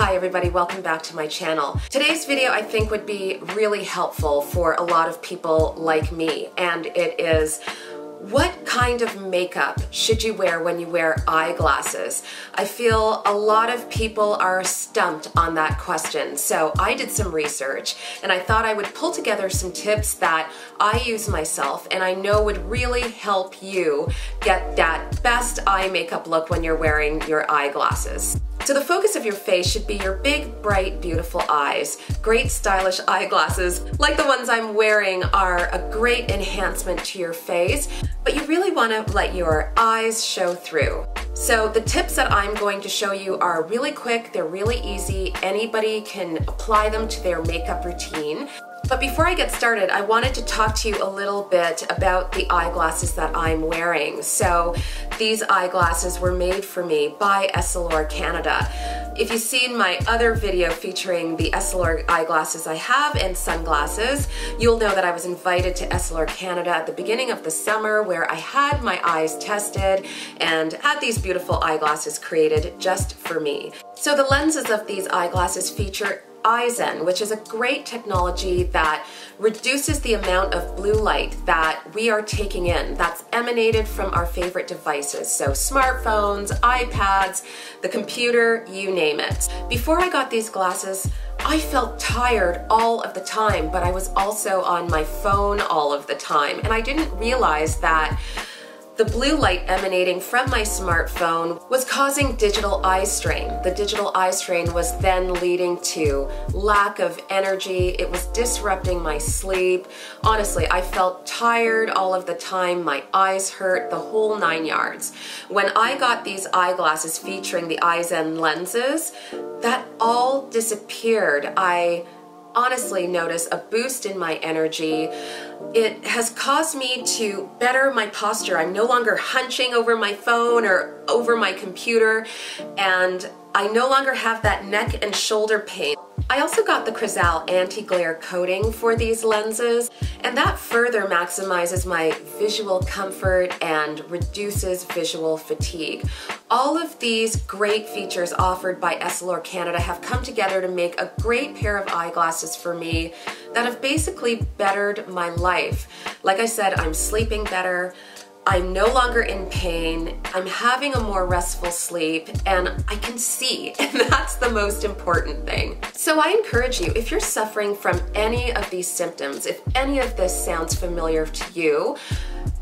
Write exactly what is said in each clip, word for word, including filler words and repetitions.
Hi everybody, welcome back to my channel. Today's video I think would be really helpful for a lot of people like me, and it is what kind of makeup should you wear when you wear eyeglasses? I feel a lot of people are stumped on that question, so I did some research and I thought I would pull together some tips that I use myself and I know would really help you get that best eye makeup look when you're wearing your eyeglasses. So the focus of your face should be your big, bright, beautiful eyes. Great stylish eyeglasses, like the ones I'm wearing, are a great enhancement to your face, but you really want to let your eyes show through. So the tips that I'm going to show you are really quick, they're really easy, anybody can apply them to their makeup routine. But before I get started, I wanted to talk to you a little bit about the eyeglasses that I'm wearing. So these eyeglasses were made for me by Essilor Canada. If you've seen my other video featuring the Essilor eyeglasses I have and sunglasses, you'll know that I was invited to Essilor Canada at the beginning of the summer where I had my eyes tested and had these beautiful eyeglasses created just for me. So the lenses of these eyeglasses feature Eyezen, which is a great technology that reduces the amount of blue light that we are taking in that's emanated from our favorite devices, so smartphones, iPads, the computer, you name it. Before I got these glasses, I felt tired all of the time, but I was also on my phone all of the time, and I didn't realize that the blue light emanating from my smartphone was causing digital eye strain. The digital eye strain was then leading to lack of energy. It was disrupting my sleep. Honestly, I felt tired all of the time. My eyes hurt, the whole nine yards. When I got these eyeglasses featuring the Eyezen lenses, that all disappeared. I honestly notice a boost in my energy. It has caused me to better my posture. I'm no longer hunching over my phone or over my computer, and I no longer have that neck and shoulder pain. I also got the Crizal anti-glare coating for these lenses, and that further maximizes my visual comfort and reduces visual fatigue. All of these great features offered by Essilor Canada have come together to make a great pair of eyeglasses for me that have basically bettered my life. Like I said, I'm sleeping better, I'm no longer in pain, I'm having a more restful sleep, and I can see, and that's the most important thing. So I encourage you, if you're suffering from any of these symptoms, if any of this sounds familiar to you,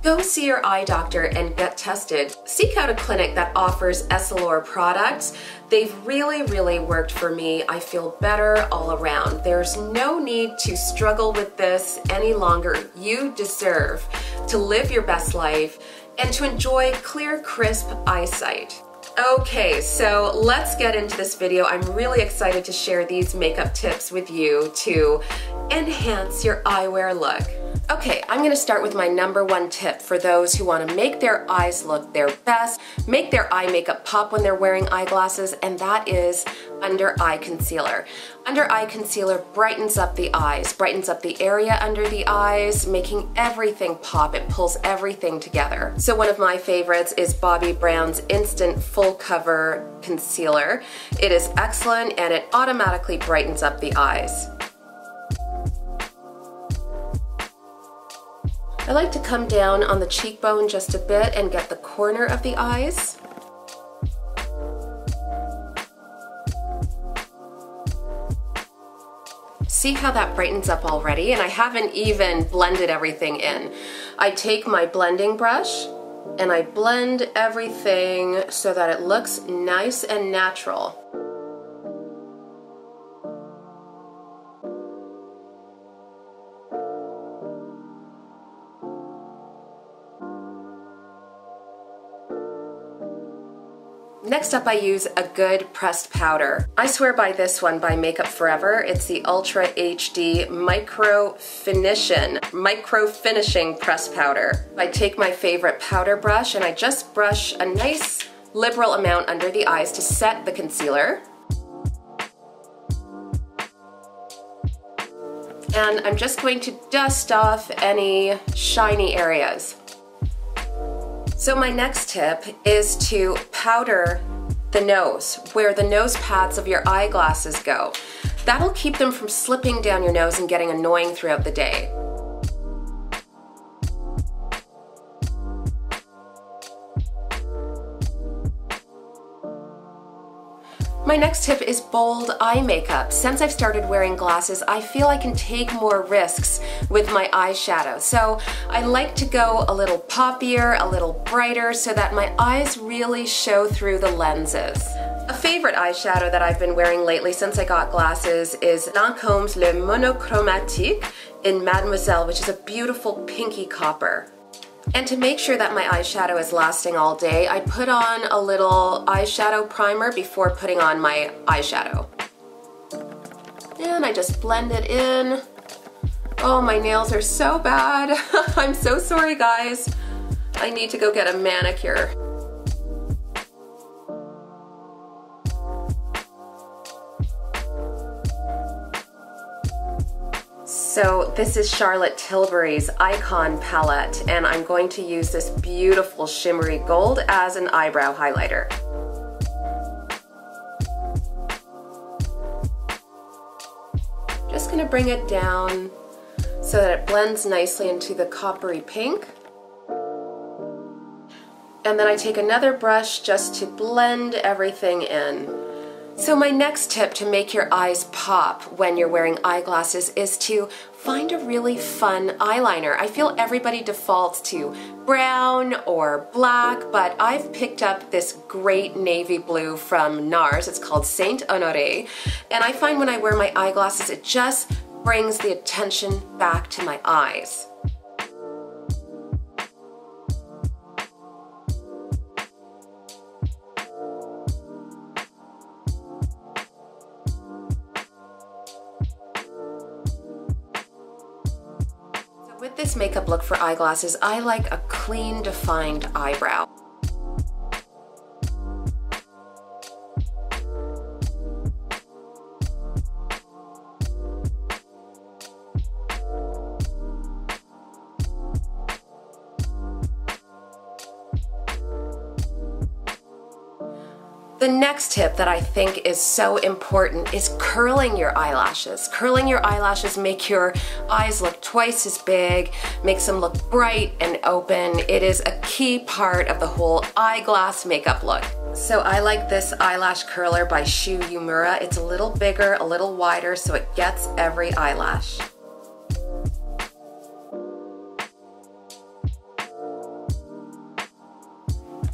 go see your eye doctor and get tested. Seek out a clinic that offers Essilor products. They've really, really worked for me. I feel better all around. There's no need to struggle with this any longer. You deserve to live your best life and to enjoy clear, crisp eyesight. Okay, so let's get into this video. I'm really excited to share these makeup tips with you to enhance your eyewear look. Okay, I'm gonna start with my number one tip for those who wanna make their eyes look their best, make their eye makeup pop when they're wearing eyeglasses, and that is under eye concealer. Under eye concealer brightens up the eyes, brightens up the area under the eyes, making everything pop. It pulls everything together. So one of my favorites is Bobbi Brown's Instant Full Cover Concealer. It is excellent and it automatically brightens up the eyes. I like to come down on the cheekbone just a bit and get the corner of the eyes. See how that brightens up already? And I haven't even blended everything in. I take my blending brush and I blend everything so that it looks nice and natural. Next up, I use a good pressed powder. I swear by this one by Makeup Forever. It's the Ultra H D Micro Finition, Micro Finishing Pressed Powder. I take my favorite powder brush and I just brush a nice liberal amount under the eyes to set the concealer. And I'm just going to dust off any shiny areas. So my next tip is to powder the nose, where the nose pads of your eyeglasses go. That'll keep them from slipping down your nose and getting annoying throughout the day. My next tip is bold eye makeup. Since I've started wearing glasses, I feel I can take more risks with my eyeshadow. So I like to go a little poppier, a little brighter, so that my eyes really show through the lenses. A favorite eyeshadow that I've been wearing lately since I got glasses is Lancome's Le Monochromatique in Mademoiselle, which is a beautiful pinky copper. And to make sure that my eyeshadow is lasting all day, I put on a little eyeshadow primer before putting on my eyeshadow. And I just blend it in. Oh, my nails are so bad. I'm so sorry, guys. I need to go get a manicure. So this is Charlotte Tilbury's Icon palette, and I'm going to use this beautiful shimmery gold as an eyebrow highlighter. Just gonna bring it down so that it blends nicely into the coppery pink. And then I take another brush just to blend everything in. So my next tip to make your eyes pop when you're wearing eyeglasses is to find a really fun eyeliner. I feel everybody defaults to brown or black, but I've picked up this great navy blue from NARS. It's called Saint Honoré. And I find when I wear my eyeglasses, it just brings the attention back to my eyes. With this makeup look for eyeglasses, I like a clean, defined eyebrow. The next tip that I think is so important is curling your eyelashes. Curling your eyelashes make your eyes look twice as big, makes them look bright and open. It is a key part of the whole eyeglass makeup look. So I like this eyelash curler by Shu Uemura. It's a little bigger, a little wider, so it gets every eyelash.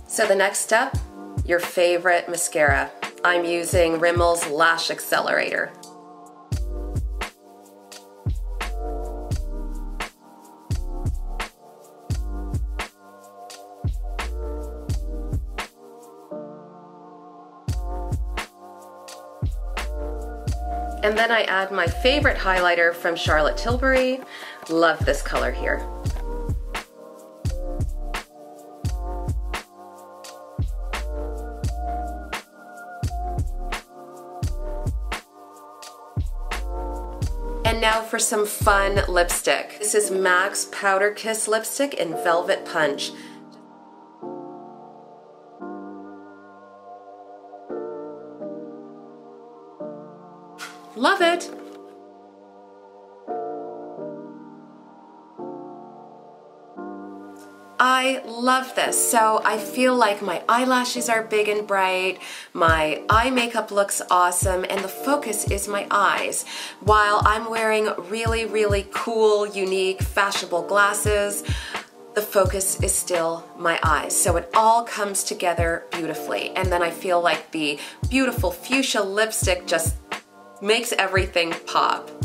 So the next step, your favorite mascara. I'm using Rimmel's Lash Accelerator. And then I add my favorite highlighter from Charlotte Tilbury. Love this color here. And now for some fun lipstick. This is M A C's Powder Kiss lipstick in Velvet Punch. Love it! I love this, so I feel like my eyelashes are big and bright, my eye makeup looks awesome, and the focus is my eyes. While I'm wearing really, really cool, unique, fashionable glasses, the focus is still my eyes. So it all comes together beautifully. And then I feel like the beautiful fuchsia lipstick just makes everything pop.